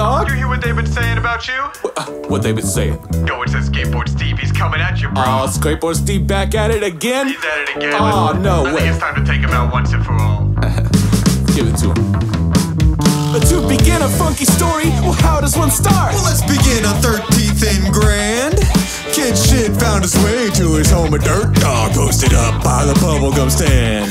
dog? You hear what they've been saying about you? What they've been saying? Yo, it says Skateboard Steve. He's coming at you, bro. Oh, Skateboard Steve back at it again? He's at it again. Oh, no way. I think it's time to take him out once and for all. Give it to him. To begin a funky story, well, how does one start? Well, let's begin on 13th and Grand. Kid Shid found his way to his home, a dirt dog posted up by the bubblegum stand.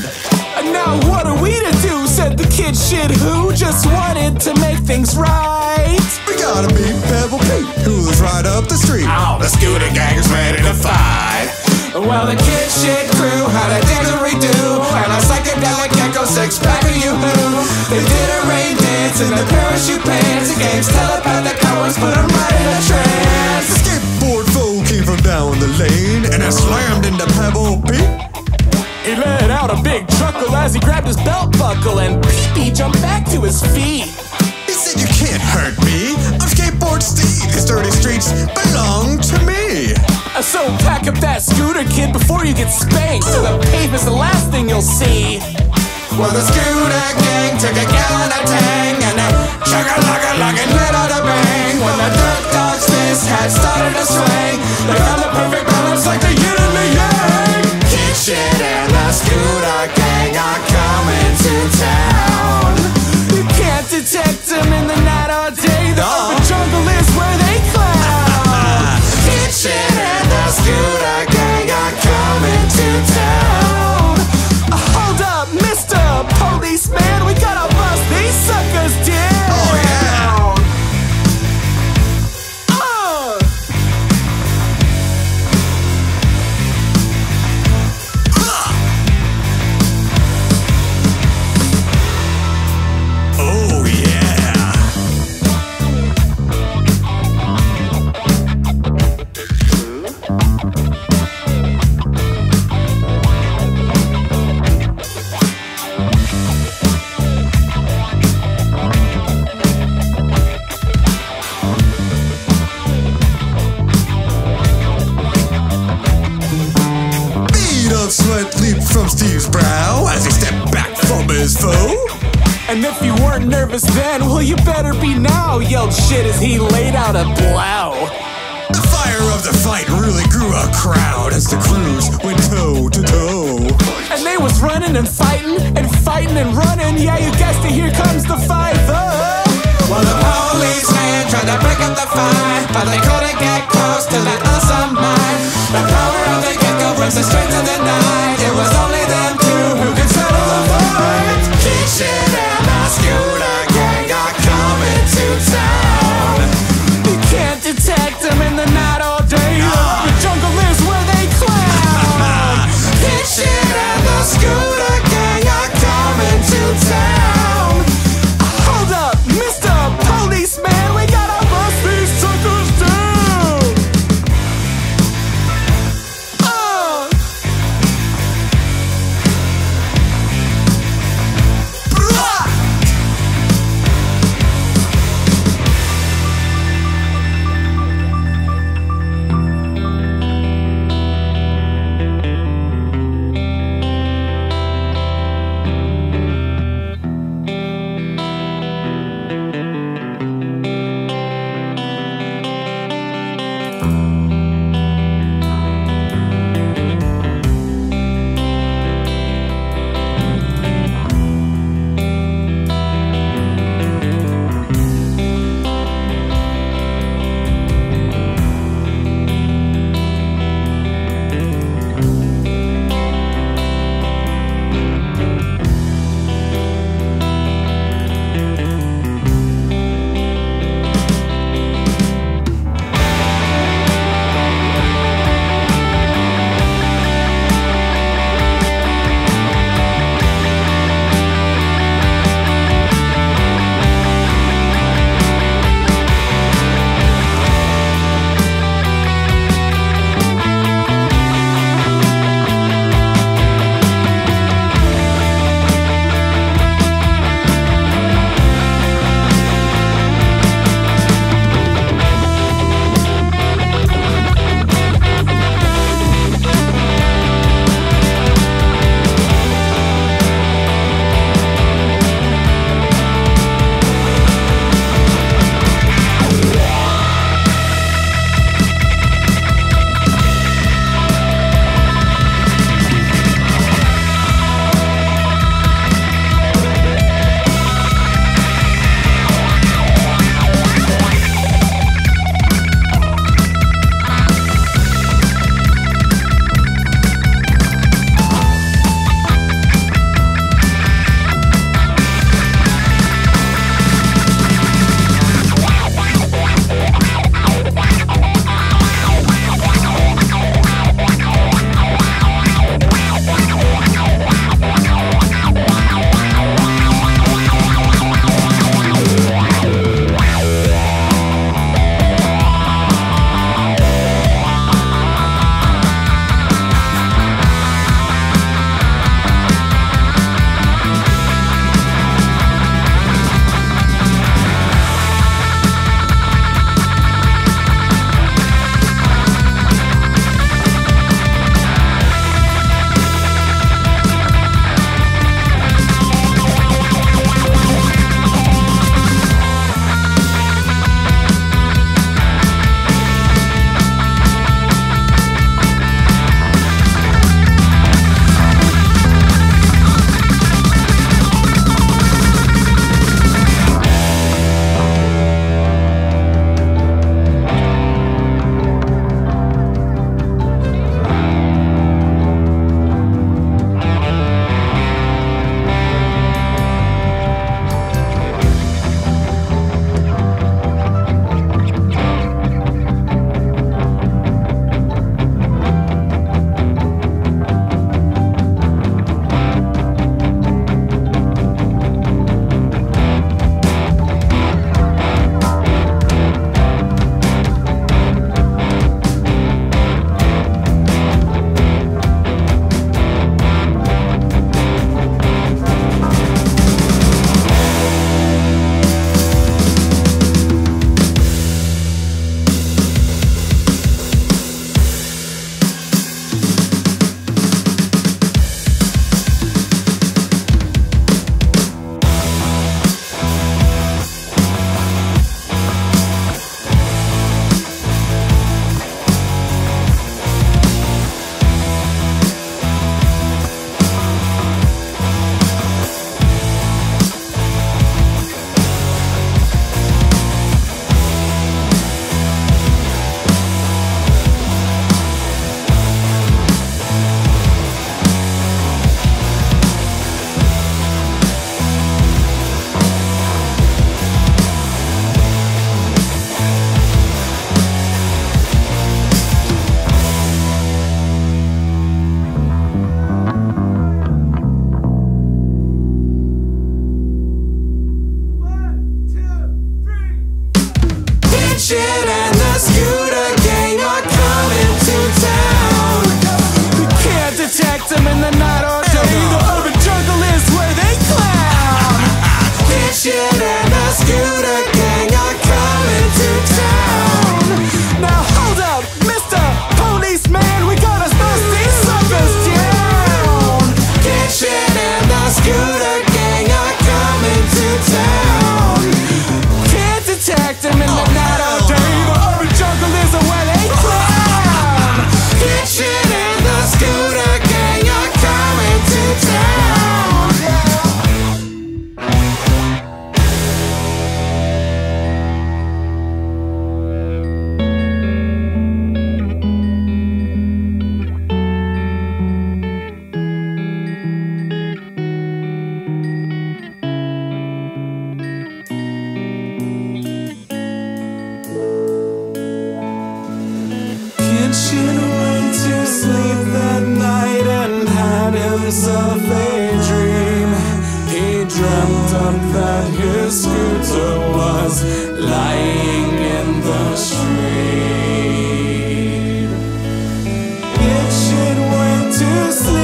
And now what are we to do, said the Kid Shid, who just wanted to make things right. We gotta beat Pebble Pete, who lives right up the street. Oh, the Scooter Gang is ready to fight. Well, the Kid Shid crew had a dance and redo, and a psychedelic gecko six-pack of you-hoo. They did a rain dance in the parachute pants. The game's telepathic powers put them right in a trance. The skateboard foe came from down the lane and I slammed into Pebble Pete. He let out a big chuckle as he grabbed his belt buckle and Pee-Pee jumped back to his feet. He said, "You can't hurt me. I'm Skateboard Steve. These dirty streets belong to me." So pack up that scooter, kid, before you get spanked. So the pavement's the last thing you'll see. Well, the Scooter Gang took a gallon of tang and they chugga-lugga-lug and let out a bang. When the dirt dog's fist had started to swing, they found the perfect balance like the yin and the yang. Kid Shid and the Scooter Gang are coming to town. You can't detect them in the night or day. The urban jungle is where they clown. Kid Shid and the Scooter Gang are coming to town. Hold up, mister! Man, we gotta bust these suckers down. Oh yeah. Oh yeah. Sweat leaped from Steve's brow as he stepped back from his foe. And if you weren't nervous then, well, you better be now, yelled Shid as he laid out a plow. The fire of the fight really grew a crowd as the crews went toe to toe. And they was running and fighting and fighting and running. Yeah, you guessed it, here comes the fight, though. Well, the police man tried to break up the fight, but they couldn't get close to that awesome mind. The power of the gecko brings the strength of the night. Hold up, Mr. Policeman, we gotta bust these suckers down.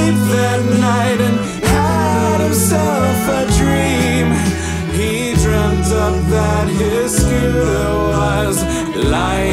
sleep that night and had himself a dream. He dreamt up that his scooter was lying